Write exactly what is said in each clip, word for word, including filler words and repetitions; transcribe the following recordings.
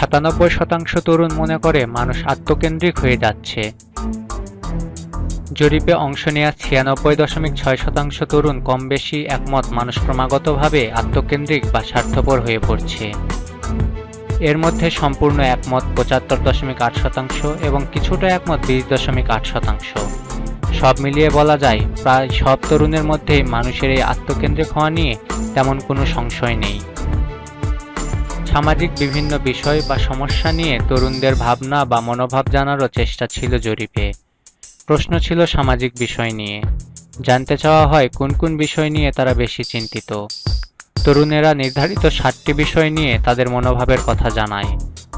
সাতানব্বই শতাংশ তরুণ মনে করে মানুষ আত্মকেন্দ্রিক হয়ে যাচ্ছে। জরিপে অংশ নেয়া ছিয়ানব্বই দশমিক ছয় শতাংশ তরুণ কম বেশি একমত মানুষ ক্রমাগতভাবে আত্মকেন্দ্রিক বা স্বার্থপর হয়ে পড়ছে। এর মধ্যে সম্পূর্ণ একমত পঁচাত্তর দশমিক আট শতাংশ এবং কিছুটা একমত বিশ দশমিক আট শতাংশ। সব মিলিয়ে বলা যায় প্রায় সব তরুণের মধ্যে মানুষের এই আত্মকেন্দ্রিক হওয়া নিয়ে তেমন কোনো সংশয় নেই। সামাজিক বিভিন্ন বিষয় বা সমস্যা নিয়ে তরুণদের ভাবনা বা মনোভাব জানারও চেষ্টা ছিল জরিপে। প্রশ্ন ছিল সামাজিক বিষয় নিয়ে। জানতে চাওয়া হয় কোন কোন বিষয় নিয়ে তারা বেশি চিন্তিত। তরুণেরা নির্ধারিত সাতটি বিষয় নিয়ে তাদের মনোভাবের কথা জানায়,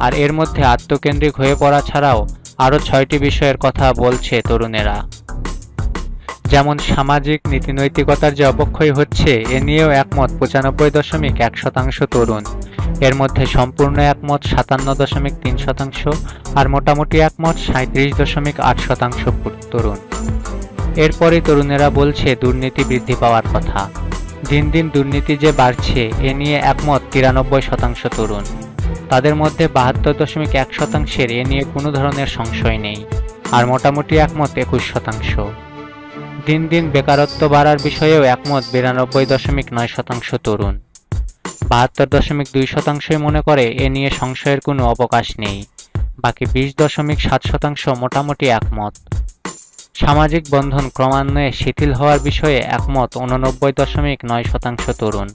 আর এর মধ্যে আত্মকেন্দ্রিক হয়ে পড়া ছাড়াও আরও ছয়টি বিষয়ের কথা বলছে তরুণেরা, যেমন সামাজিক নীতিনৈতিকতার যে অবক্ষয় হচ্ছে এ নিয়েও একমত পঁচানব্বই দশমিক এক শতাংশ তরুণ। এর মধ্যে সম্পূর্ণ একমত সাতান্ন দশমিক তিন শতাংশ আর মোটামুটি একমত সাঁত্রিশ দশমিক আট শতাংশ তরুণ। এরপরে তরুণেরা বলছে দুর্নীতি বৃদ্ধি পাওয়ার কথা। দিন দিন দুর্নীতি যে বাড়ছে এ নিয়ে একমত তিরানব্বই শতাংশ তরুণ। তাদের মধ্যে বাহাত্তর দশমিক এক শতাংশের এ নিয়ে কোনো ধরনের সংশয় নেই, আর মোটামুটি একমত একুশ শতাংশ। দিন দিন বেকারত্ব বাড়ার বিষয়েও একমত বিরানব্বই দশমিক নয় শতাংশ তরুণ। বাহাত্তর দশমিক দুই শতাংশই মনে করে এ নিয়ে সংশয়ের কোনো অবকাশ নেই, বাকি বিশ দশমিক সাত শতাংশ মোটামুটি একমত। সামাজিক বন্ধন ক্রমান্বয়ে শিথিল হওয়ার বিষয়ে একমত উননব্বই দশমিক নয় শতাংশ তরুণ।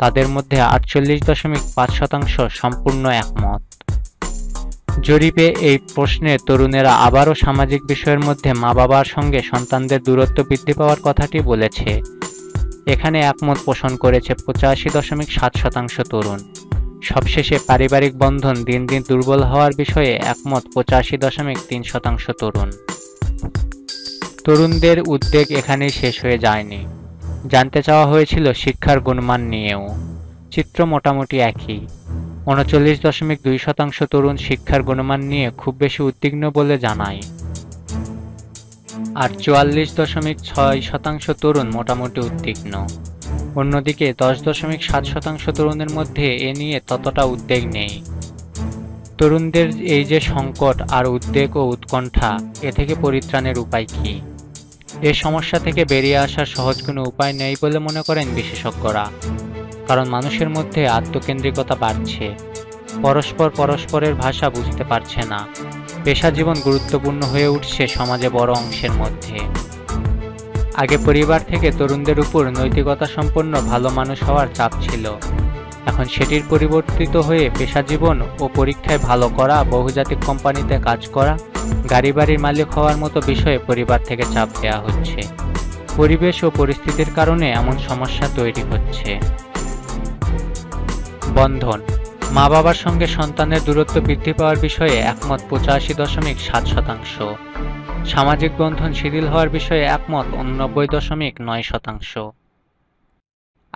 তাদের মধ্যে আটচল্লিশ দশমিক পাঁচ শতাংশ সম্পূর্ণ একমত। জরিপে এই প্রশ্নে তরুণেরা আবারও সামাজিক বিষয়ের মধ্যে মা বাবার সঙ্গে সন্তানদের দূরত্ব বৃদ্ধি পাওয়ার কথাটি বলেছে। এখানে একমত পোষণ করেছে পঁচাশি দশমিক সাত শতাংশ তরুণ। সবশেষে পারিবারিক বন্ধন দিন দিন দুর্বল হওয়ার বিষয়ে একমত পঁচাশি দশমিক তিন শতাংশ তরুণ। তরুণদের উদ্বেগ এখানেই শেষ হয়ে যায়নি। জানতে চাওয়া হয়েছিল শিক্ষার গুণমান নিয়েও। চিত্র মোটামুটি একই। উনচল্লিশ দশমিক দুই শতাংশ তরুণ শিক্ষার গুণমান নিয়ে খুব বেশি উদ্বিগ্ন বলে জানায়, আর চুয়াল্লিশ দশমিক ছয় শতাংশ তরুণ মোটামুটি উদ্বিগ্ন। অন্যদিকে দশ দশমিক সাত শতাংশ তরুণের মধ্যে এ নিয়ে ততটা উদ্বেগ নেই। তরুণদের এই যে সংকট আর উদ্বেগ ও উৎকণ্ঠা, এ থেকে পরিত্রাণের উপায় কী? এ সমস্যা থেকে বেরিয়ে আসার সহজ কোনো উপায় নেই বলে মনে করেন বিশেষজ্ঞরা, কারণ মানুষের মধ্যে আত্মকেন্দ্রিকতা বাড়ছে। পরস্পর পরস্পরের ভাষা বুঝতে পারছে না। পেশা জীবন গুরুত্বপূর্ণ হয়ে উঠছে সমাজে বড় অংশের মধ্যে। আগে পরিবার থেকে তরুণদের উপর নৈতিকতা সম্পন্ন ভালো মানুষ হওয়ার চাপ ছিল। এখন সেটির পরিবর্তিত হয়ে পেশা জীবন ও পরীক্ষায় ভালো করা, বহুজাতিক কোম্পানিতে কাজ করা, গাড়ি বাড়ির মালিক হওয়ার মতো বিষয়ে পরিবার থেকে চাপ দেওয়া হচ্ছে। পরিবেশ ও পরিস্থিতির কারণে এমন সমস্যা তৈরি হচ্ছে। বন্ধন মা বাবার সঙ্গে সন্তানের দূরত্ব বৃদ্ধি পাওয়ার বিষয়ে একমত পঁচাশি দশমিক সাত শতাংশ। সামাজিক বন্ধন শিথিল হওয়ার বিষয়ে একমত উননব্বই দশমিক নয় শতাংশ।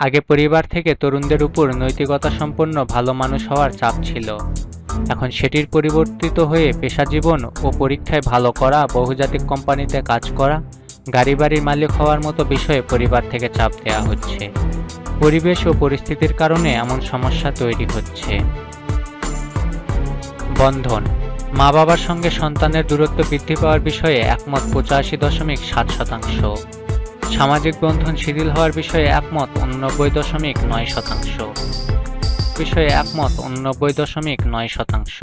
আগে পরিবার থেকে তরুণদের উপর নৈতিকতা সম্পন্ন ভালো মানুষ হওয়ার চাপ ছিল। এখন সেটির পরিবর্তিত হয়ে পেশা জীবন ও পরীক্ষায় ভালো করা, বহুজাতিক কোম্পানিতে কাজ করা, গাড়ি বাড়ির মালিক হওয়ার মতো বিষয়ে পরিবার থেকে চাপ দেওয়া হচ্ছে। পরিবেশ ও পরিস্থিতির কারণে এমন সমস্যা তৈরি হচ্ছে। বন্ধন মা বাবার সঙ্গে সন্তানের দূরত্ব বৃদ্ধি পাওয়ার বিষয়ে একমত পঁচাশি দশমিক সাত শতাংশ। সামাজিক বন্ধন শিথিল হওয়ার বিষয়ে একমত উননব্বই দশমিক নয় শতাংশ বিষয়ে একমত উননব্বই দশমিক নয় শতাংশ।